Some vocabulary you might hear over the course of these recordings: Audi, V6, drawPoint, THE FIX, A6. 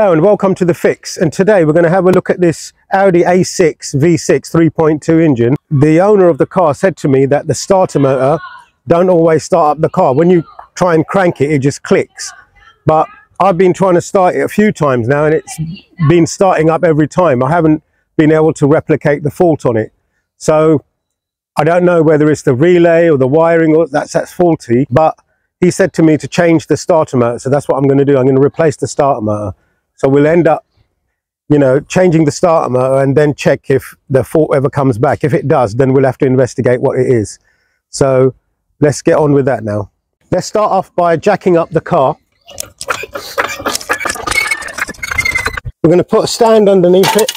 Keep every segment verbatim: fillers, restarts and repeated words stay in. Hello and welcome to The Fix, and today we're going to have a look at this Audi A six V six three point two engine. The owner of the car said to me that the starter motor don't always start up the car. When you try and crank it, it just clicks. But I've been trying to start it a few times now and it's been starting up every time. I haven't been able to replicate the fault on it. So I don't know whether it's the relay or the wiring or that's, that's faulty, but he said to me to change the starter motor. So that's what I'm going to do. I'm going to replace the starter motor. So we'll end up, you know, changing the starter motor and then check if the fault ever comes back. If it does, then we'll have to investigate what it is. So let's get on with that now. Let's start off by jacking up the car. We're going to put a stand underneath it.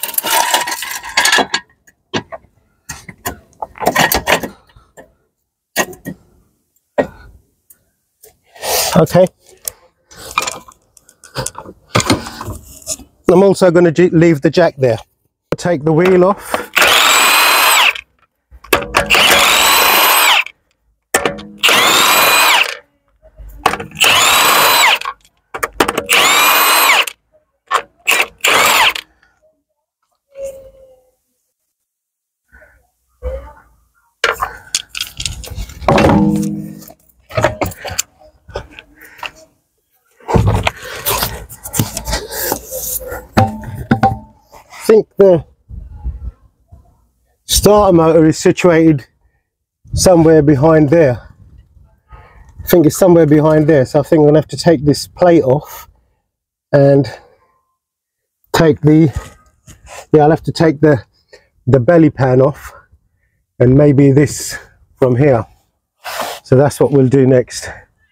Okay. I'm also going to leave the jack there. Take the wheel off. I think the starter motor is situated somewhere behind there. I think it's somewhere behind there, so I think I'm going to have to take this plate off and take the, yeah, I'll have to take the, the belly pan off and maybe this from here. So that's what we'll do next.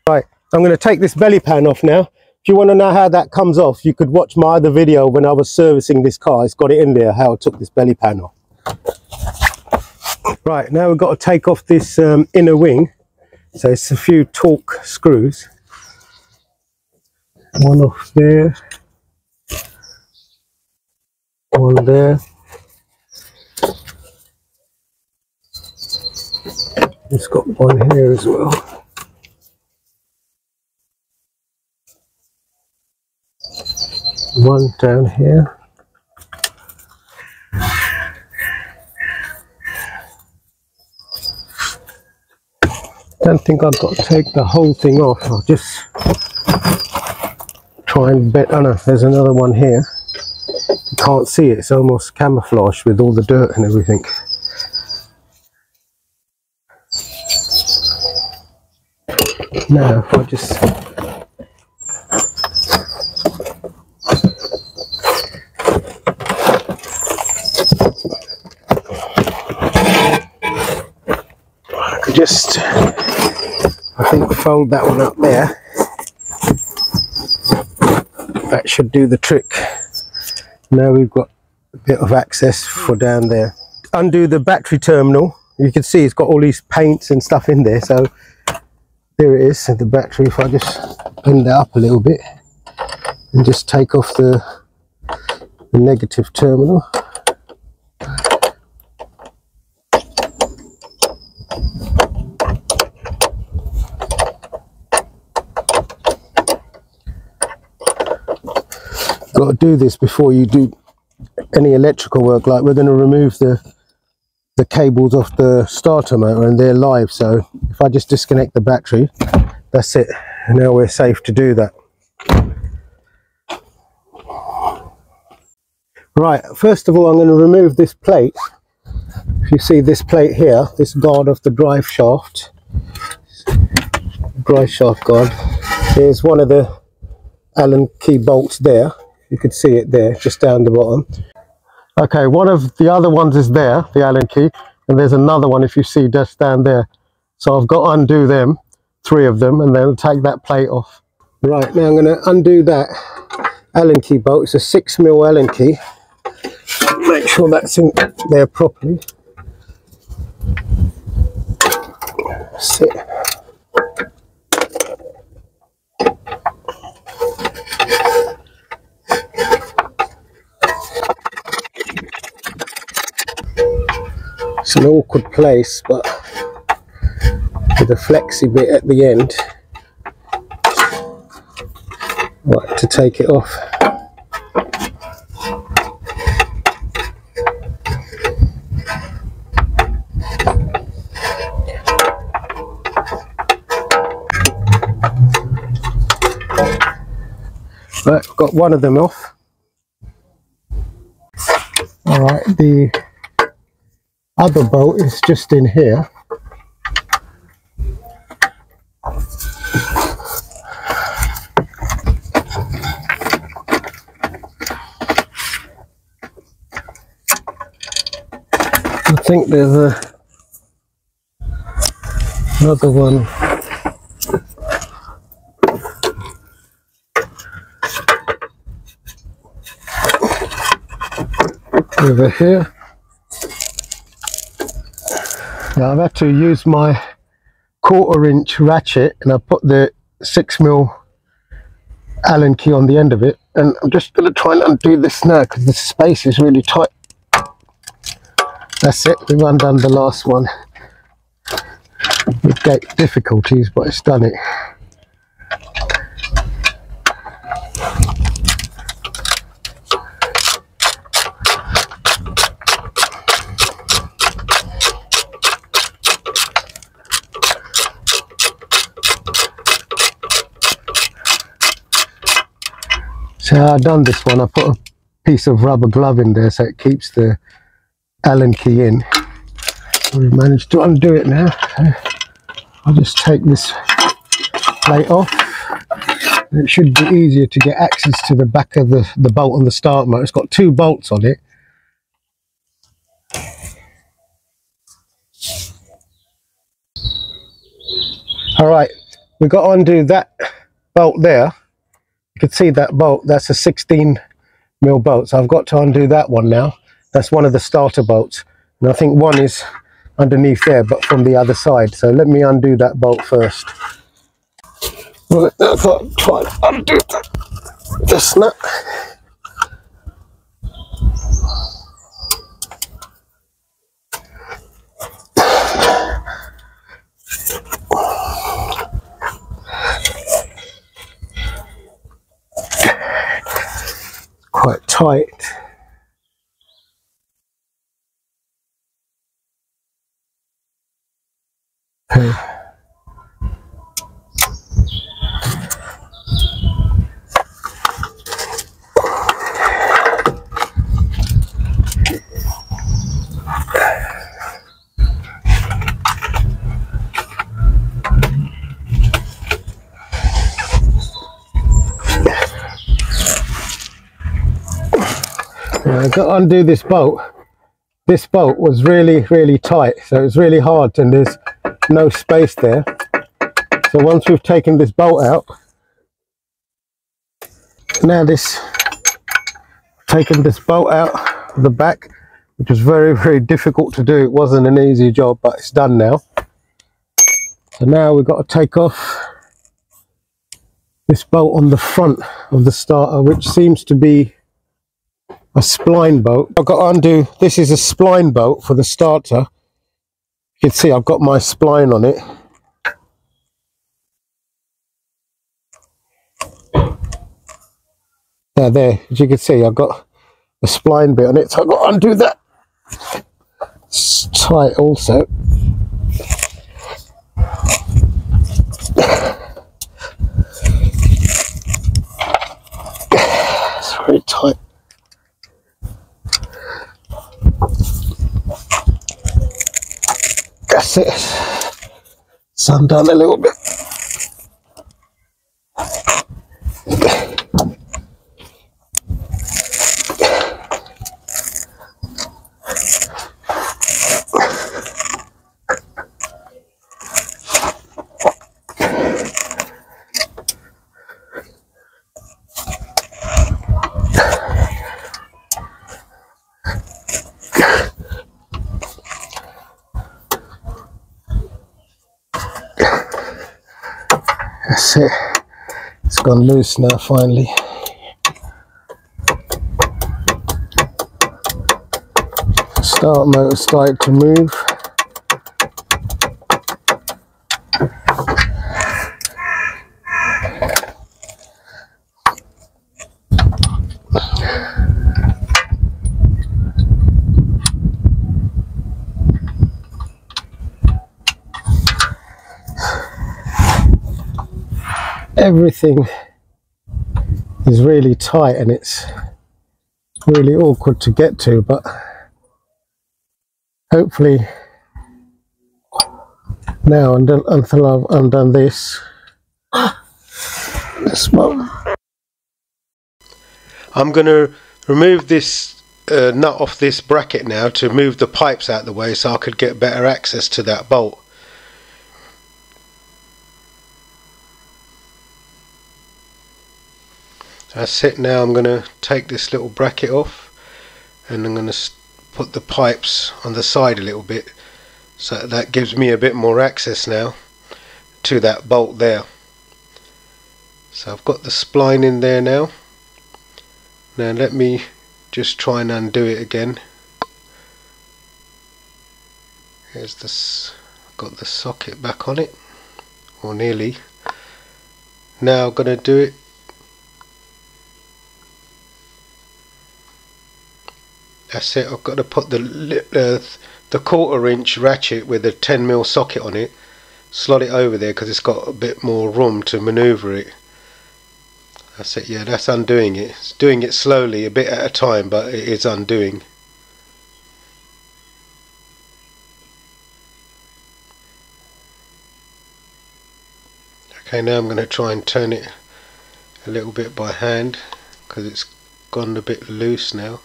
Right, I'm going to take this belly pan off now. If you want to know how that comes off, you could watch my other video when I was servicing this car. It's got it in there, how I took this belly pan off. Right, now we've got to take off this um, inner wing. So it's a few torque screws. One off there. One there. It's got one here as well. One down here. Don't think I've got to take the whole thing off. I'll just try and bet. Oh no, there's another one here. You can't see it. It's almost camouflaged with all the dirt and everything. Now, if I just. Just, I think, fold that one up there. That should do the trick. Now we've got a bit of access for down there. Undo the battery terminal. You can see it's got all these paints and stuff in there. So there it is, and the battery. If I just bend that up a little bit and just take off the, the negative terminal. Got to do this before you do any electrical work. Like, we're going to remove the the cables off the starter motor and they're live, so if I just disconnect the battery, that's it. Now we're safe to do that. Right, first of all I'm going to remove this plate. If you see this plate here, this guard of the drive shaft, drive shaft guard, here's one of the Allen key bolts there. You could see it there, just down the bottom. Okay, one of the other ones is there, the Allen key, and there's another one, if you see, just down there. So I've got to undo them, three of them, and then take that plate off. Right, now I'm going to undo that Allen key bolt. It's a six mil Allen key. Make sure that's in there properly. That's it. It's an awkward place, but with a flexi bit at the end, right, to take it off. Right, I've got one of them off. All right, the other bolt is just in here. I think there's a, another one. Over here. Now I've had to use my quarter inch ratchet and I put the six mil Allen key on the end of it, and I'm just going to try and undo this now because the space is really tight. That's it, we've undone the last one with great difficulties, but it's done it. So I've done this one, I put a piece of rubber glove in there so it keeps the Allen key in. We've managed to undo it now. I'll just take this plate off. It should be easier to get access to the back of the, the bolt on the start motor. It's got two bolts on it. Alright, we've got to undo that bolt there. You can see that bolt, that's a sixteen mil bolt, so I've got to undo that one now. That's one of the starter bolts, and I think one is underneath there but from the other side, so let me undo that bolt first. Right, now I've got to try and undo this nut. Quite tight. Okay. I've got to undo this bolt. This bolt was really, really tight, so it's really hard and there's no space there. So once we've taken this bolt out, now this, taken this bolt out the back, which was very, very difficult to do. It wasn't an easy job, but it's done now. So now we've got to take off this bolt on the front of the starter, which seems to be a spline bolt. I've got to undo, this is a spline bolt for the starter. You can see I've got my spline on it. Now there, as you can see, I've got a spline bit on it, so I've got to undo that. It's tight also. It's very tight. That's it. It's undone a little bit. That's it. It's gone loose now finally. Start motor started to move. Everything is really tight and it's really awkward to get to, but hopefully now until, until I've undone this, this one, I'm going to remove this uh, nut off this bracket now to move the pipes out of the way so I could get better access to that bolt. That's it. Now I'm going to take this little bracket off and I'm going to put the pipes on the side a little bit, so that gives me a bit more access now to that bolt there. So I've got the spline in there now. Now let me just try and undo it again. Here's this, got the socket back on it, or nearly. Now I'm going to do it That's it. I've got to put the uh, the quarter inch ratchet with a ten mil socket on it, slot it over there because it's got a bit more room to manoeuvre it. That's it. Yeah, that's undoing it. It's doing it slowly, a bit at a time, but it is undoing. Okay, now I'm going to try and turn it a little bit by hand because it's gone a bit loose now.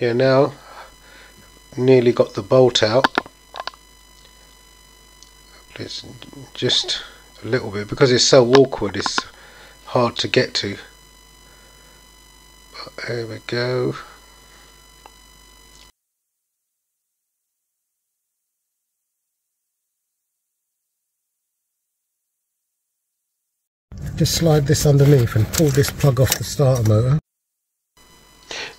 Yeah, now nearly got the bolt out. It's just a little bit, because it's so awkward it's hard to get to, but there we go. Just slide this underneath and pull this plug off the starter motor.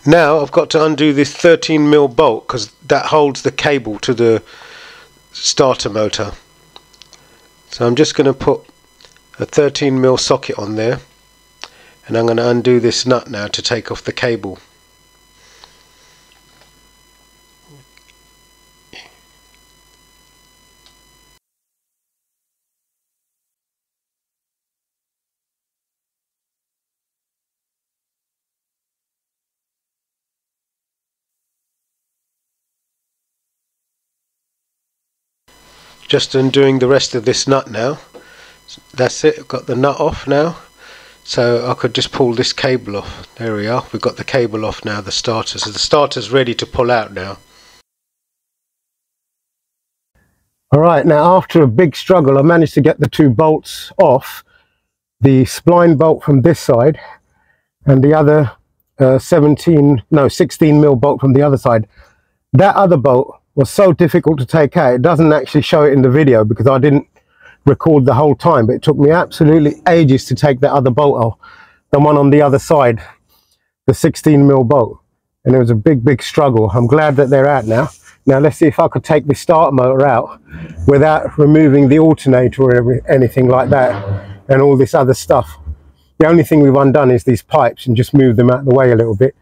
Now I've got to undo this thirteen mil bolt because that holds the cable to the starter motor. So I'm just going to put a thirteen mil socket on there and I'm going to undo this nut now to take off the cable. Just undoing the rest of this nut now. That's it, I've got the nut off now, so I could just pull this cable off. There we are, we've got the cable off now, the starter. So the starter's ready to pull out now. Alright, now after a big struggle I managed to get the two bolts off, the spline bolt from this side and the other uh, seventeen, no sixteen mil bolt from the other side. That other bolt was so difficult to take out, it doesn't actually show it in the video because I didn't record the whole time, but it took me absolutely ages to take that other bolt off, the one on the other side, the sixteen mil bolt, and it was a big big struggle. I'm glad that they're out now. Now let's see if I could take the starter motor out without removing the alternator or anything like that and all this other stuff. The only thing we've undone is these pipes and just moved them out of the way a little bit,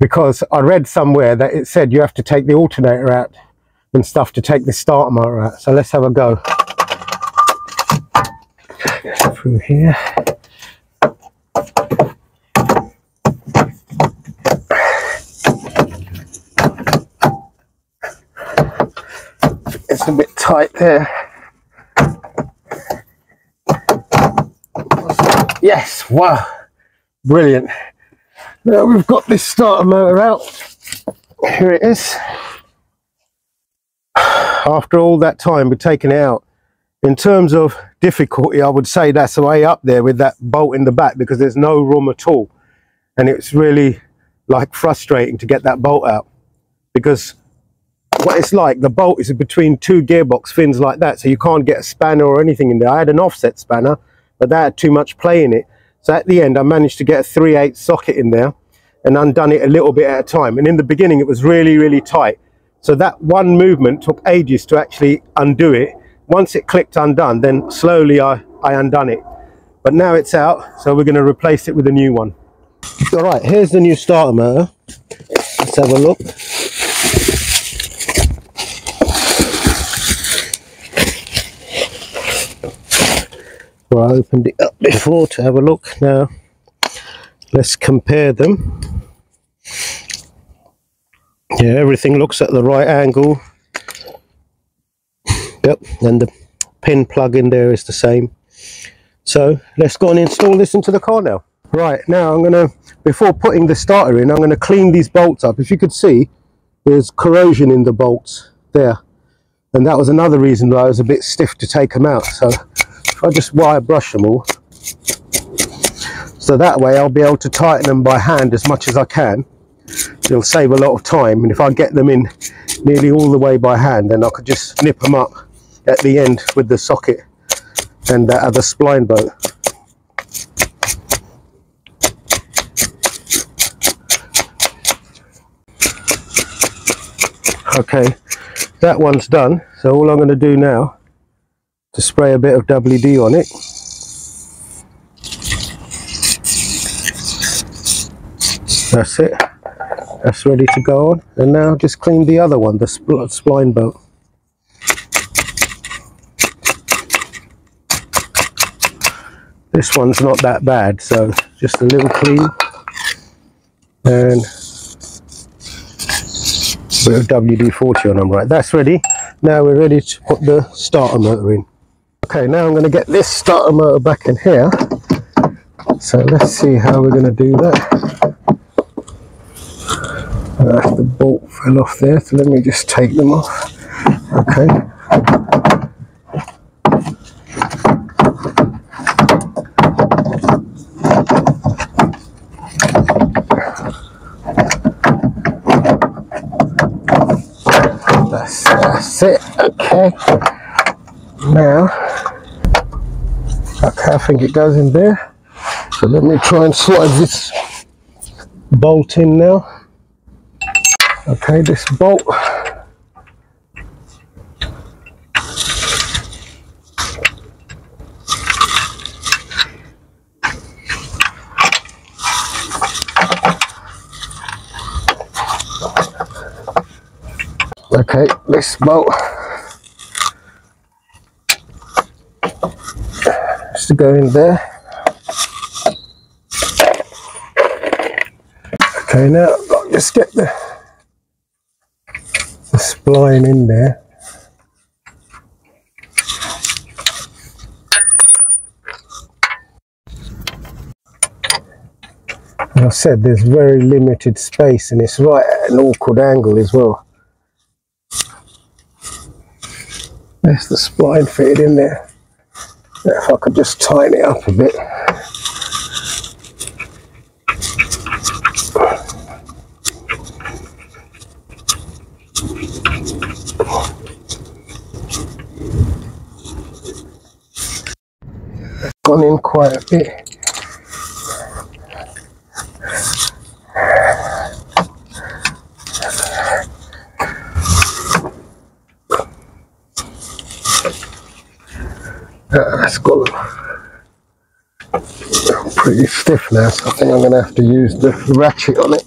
because I read somewhere that it said you have to take the alternator out and stuff to take the starter motor out. So let's have a go. Through here. It's a bit tight there. Yes, wow, brilliant. Now we've got this starter motor out, here it is. After all that time we've taken it out. In terms of difficulty I would say that's way up there with that bolt in the back, because there's no room at all and it's really like frustrating to get that bolt out, because what it's like, the bolt is between two gearbox fins like that, so you can't get a spanner or anything in there. I had an offset spanner but that had too much play in it. So at the end I managed to get a three eighths socket in there and undone it a little bit at a time, and in the beginning it was really really tight, so that one movement took ages to actually undo it. Once it clicked undone, then slowly I, I undone it, but now it's out, so we're going to replace it with a new one. Alright, here's the new starter motor. It's Let's have a look. Well, I opened it up before to have a look. Now let's compare them. Yeah, everything looks at the right angle. Yep, and the pin plug in there is the same. So let's go and install this into the car now. Right, now I'm gonna, before putting the starter in, I'm gonna clean these bolts up. If you could see, there's corrosion in the bolts there. And that was another reason why I was a bit stiff to take them out. So if I just wire brush them all. So that way I'll be able to tighten them by hand as much as I can. It'll save a lot of time. And if I get them in nearly all the way by hand, then I could just nip them up at the end with the socket and that other spline bolt. Okay, that one's done, so all I'm going to do now is spray a bit of W D on it. That's it, that's ready to go on. And now just clean the other one, the spl spline bolt. This one's not that bad, so just a little clean and a bit of W D forty on them. Right, that's ready. Now we're ready to put the starter motor in. Okay, now I'm going to get this starter motor back in here. So let's see how we're going to do that. Uh, the bolt fell off there, so let me just take them off. Okay. It. Okay, now okay, I think it goes in there, so let me try and slide this bolt in now. Okay, this bolt, okay, this bolt has to go in there. Okay, now I'll just get the, the spline in there. As I said, there's very limited space and it's right at an awkward angle as well. There's the spline fitted in there. Now if I could just tighten it up a bit. It's gone in quite a bit. That's gone pretty stiff now, so I think I'm going to have to use the ratchet on it.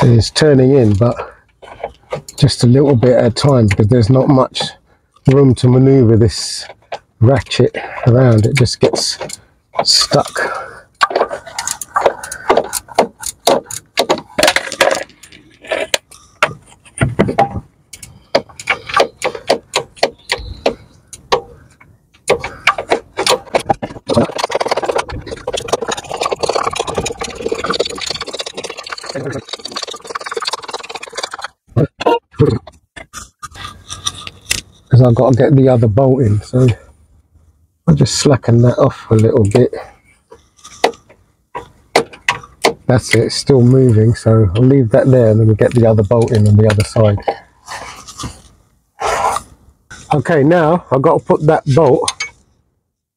Is turning in, but just a little bit at a time because there's not much room to maneuver this ratchet around. It just gets stuck. because I've got to get the other bolt in, so I'll just slacken that off a little bit. That's it, it's still moving, so I'll leave that there and then we'll get the other bolt in on the other side. Okay, now I've got to put that bolt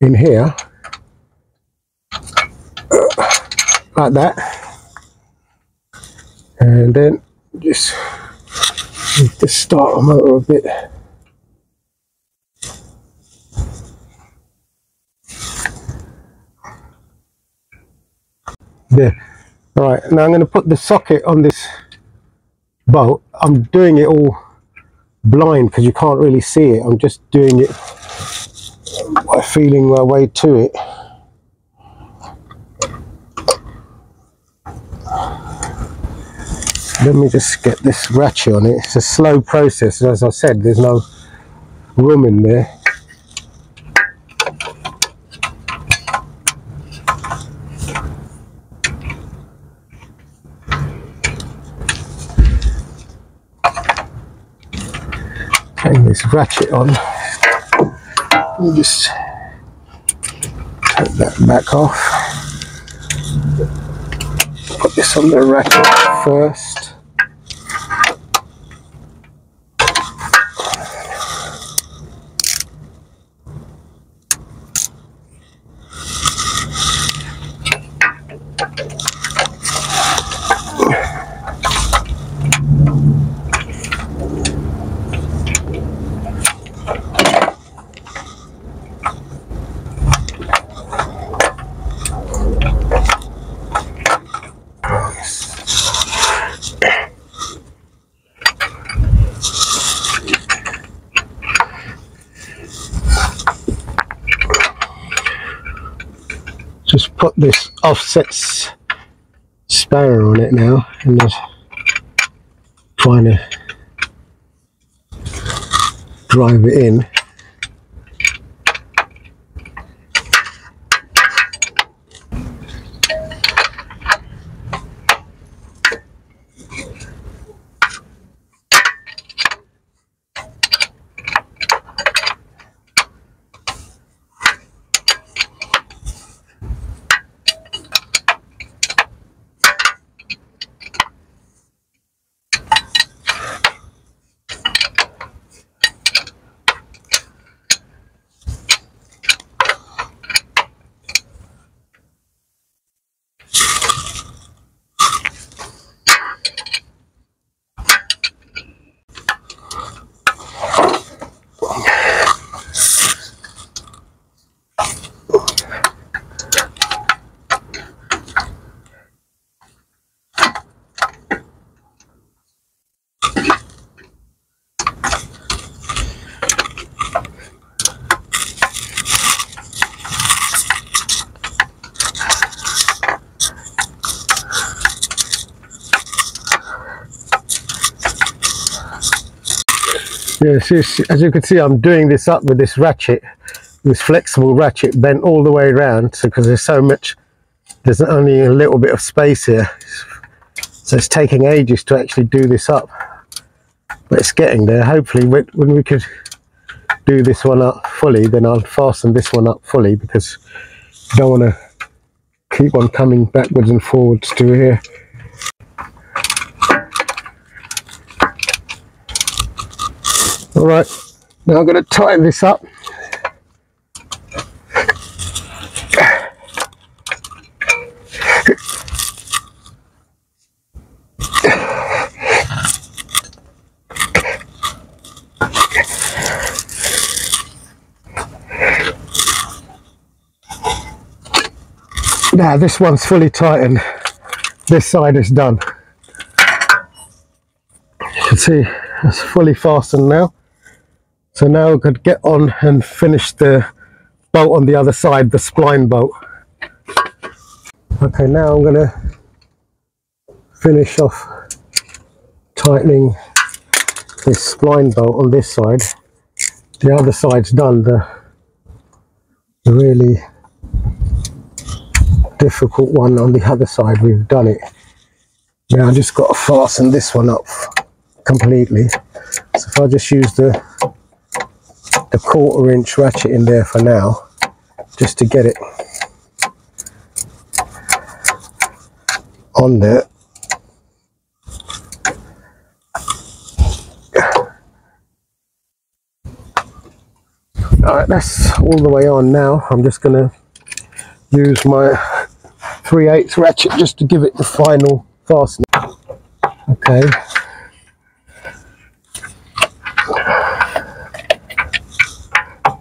in here, like that, and then just need to start the motor a bit. There. Right, now I'm going to put the socket on this bolt. I'm doing it all blind because you can't really see it. I'm just doing it by feeling my way to it. Let me just get this ratchet on it. It's a slow process, as I said, there's no room in there. This ratchet on. Let me just take that back off. Put this on the ratchet first. Just put this offset spanner on it now and just trying to drive it in. Yes, as you can see, I'm doing this up with this ratchet, this flexible ratchet bent all the way around, so because there's so much, there's only a little bit of space here, so it's taking ages to actually do this up, but it's getting there. Hopefully when, when we could do this one up fully, then I'll fasten this one up fully, because I don't want to keep on coming backwards and forwards to here. All right, now I'm going to tighten this up. Now this one's fully tightened. This side is done. You can see it's fully fastened now. So now we could get on and finish the bolt on the other side, the spline bolt. Okay, now I'm going to finish off tightening this spline bolt on this side. The other side's done. The really difficult one on the other side, we've done it. Now I've just got to fasten this one up completely. So if I just use the a quarter inch ratchet in there for now, just to get it on there. Alright, that's all the way on now. I'm just going to use my three eighths ratchet just to give it the final fastening. Okay.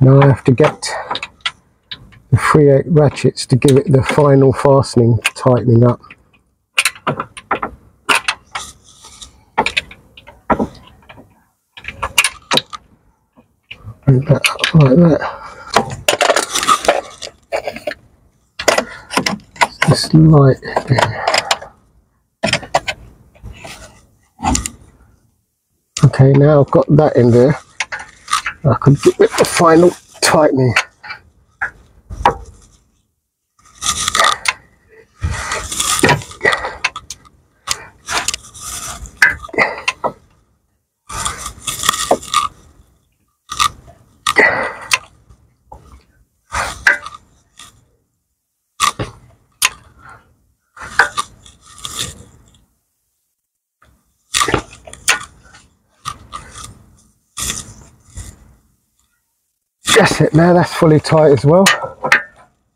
Now I have to get the three eighths ratchets to give it the final fastening, tightening up. Bring that up like that. Just light there. Okay, now I've got that in there. I can give it the final tightening. That's it now, that's fully tight as well.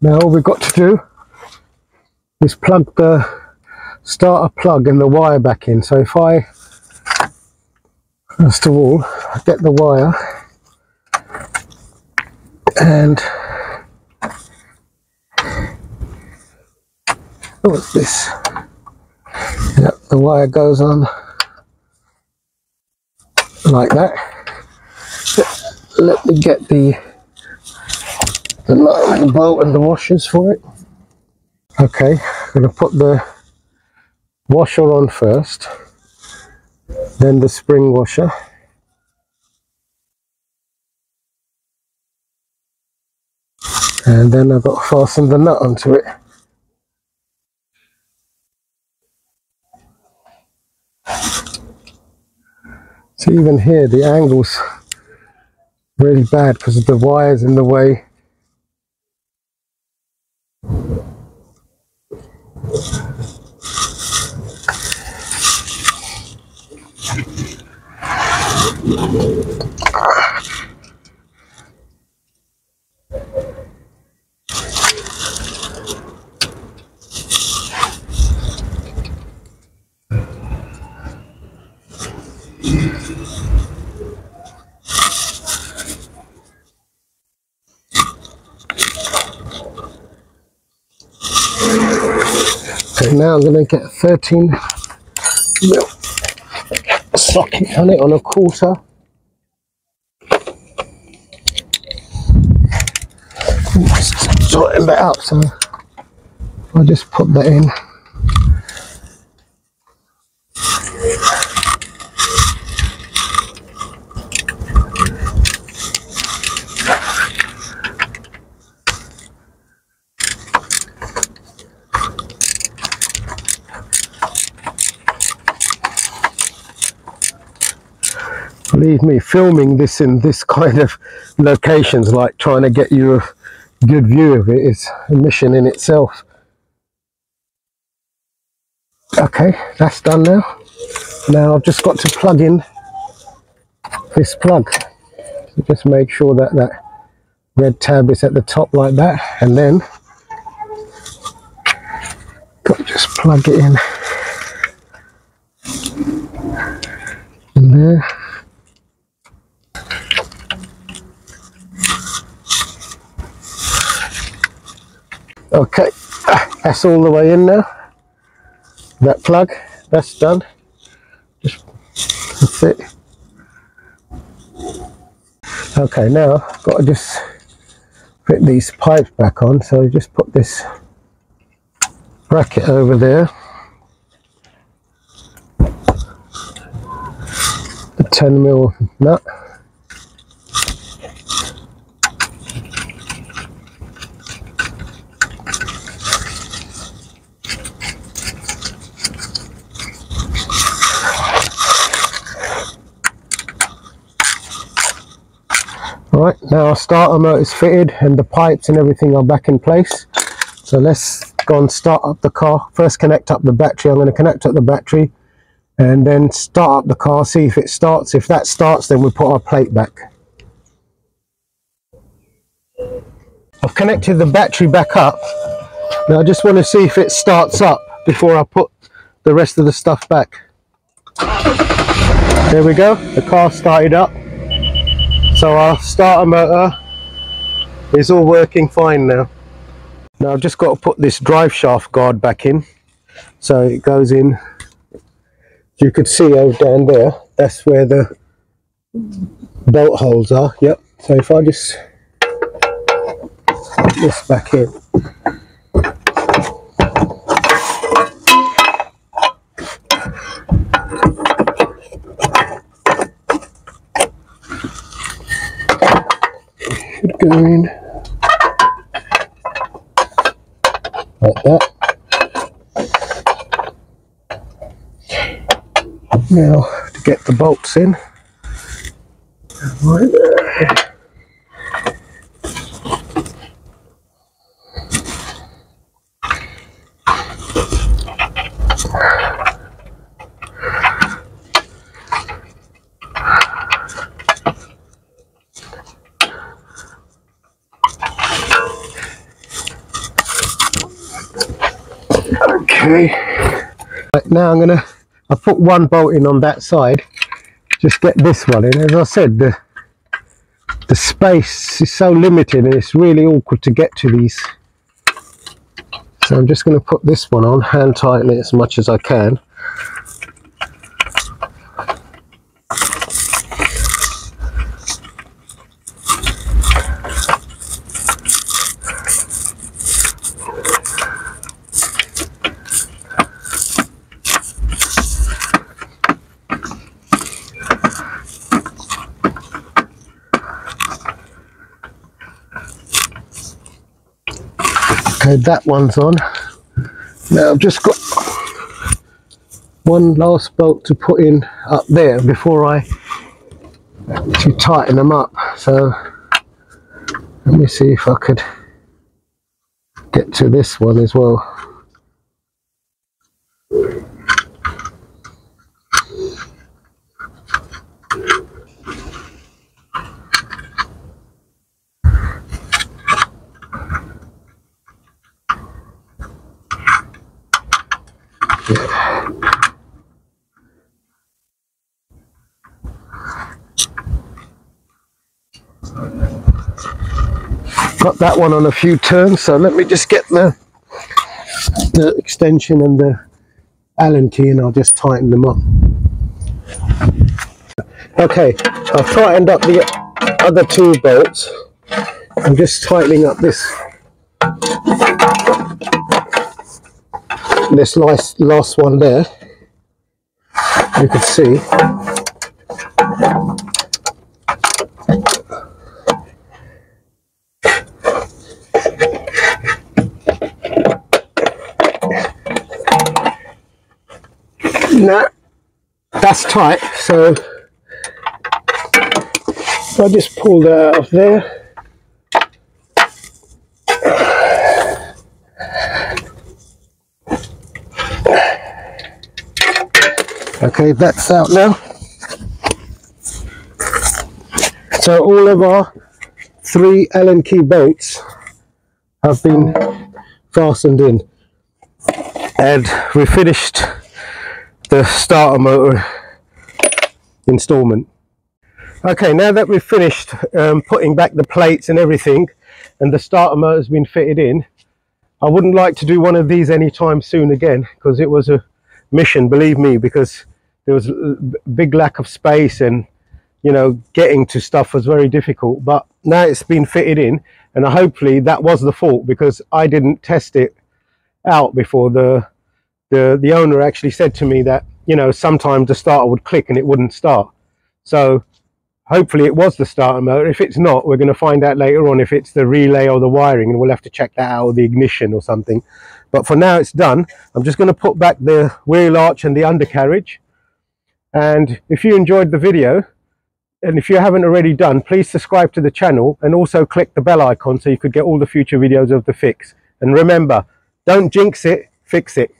Now all we've got to do is plug the starter plug and the wire back in. So if I, first of all, I get the wire and, oh, what's this? Yep, the wire goes on like that. Let me get the the nut and the bolt and the washers for it. Okay, I'm going to put the washer on first, then the spring washer. And then I've got to fasten the nut onto it. So even here the angle's really bad because the wire's in the way. Okay, now I'm going to get a thirteen mil socket on it, on a quarter. Just tighten that up, so I'll just put that in. Believe me, filming this in this kind of locations, like trying to get you a good view of it, is a mission in itself. Okay, that's done now. Now I've just got to plug in this plug. So just make sure that that red tab is at the top like that, and then just plug it in, in there. Okay, that's all the way in now. That plug, that's done. Just, that's it. Okay, now I've got to just fit these pipes back on. So just put this bracket over there. The ten mil nut. Right, now our starter motor's fitted and the pipes and everything are back in place. So let's go and start up the car. First connect up the battery. I'm going to connect up the battery and then start up the car, see if it starts. If that starts, then we'll put our plate back. I've connected the battery back up. Now I just want to see if it starts up before I put the rest of the stuff back. There we go, the car started up. So our starter motor is all working fine now. Now I've just got to put this drive shaft guard back in. So it goes in, you could see over down there, that's where the bolt holes are. Yep, so if I just put this back in. Should go in like that. Now to get the bolts in. Right there. Okay. Right, now I'm gonna I put one bolt in on that side, just get this one in. As I said, the the space is so limited and it's really awkward to get to these. So I'm just gonna put this one on, hand tighten it as much as I can. Okay, that one's on. Now I've just got one last bolt to put in up there before I to tighten them up. So let me see if I could get to this one as well. Got that one on a few turns, so let me just get the, the extension and the Allen key and I'll just tighten them up. Okay, I've tightened up the other two bolts. I'm just tightening up this this last, last one there. You can see. No, that's tight, so I'll just pull that out of there. Okay, that's out now. So all of our three Allen key bolts have been fastened in, and we finished the starter motor installment. Okay, now that we've finished um, putting back the plates and everything and the starter motor has been fitted in, I wouldn't like to do one of these anytime soon again, because it was a mission, believe me, because there was a big lack of space and, you know, getting to stuff was very difficult. But now it's been fitted in, and hopefully that was the fault, because I didn't test it out before. the The, the owner actually said to me that, you know, sometimes the starter would click and it wouldn't start. So hopefully it was the starter motor. If it's not, we're going to find out later on if it's the relay or the wiring, and we'll have to check that out, or the ignition or something. But for now it's done. I'm just going to put back the wheel arch and the undercarriage. And if you enjoyed the video, And if you haven't already done, please subscribe to the channel and also click the bell icon so you could get all the future videos of The Fix. And remember, don't jinx it, fix it.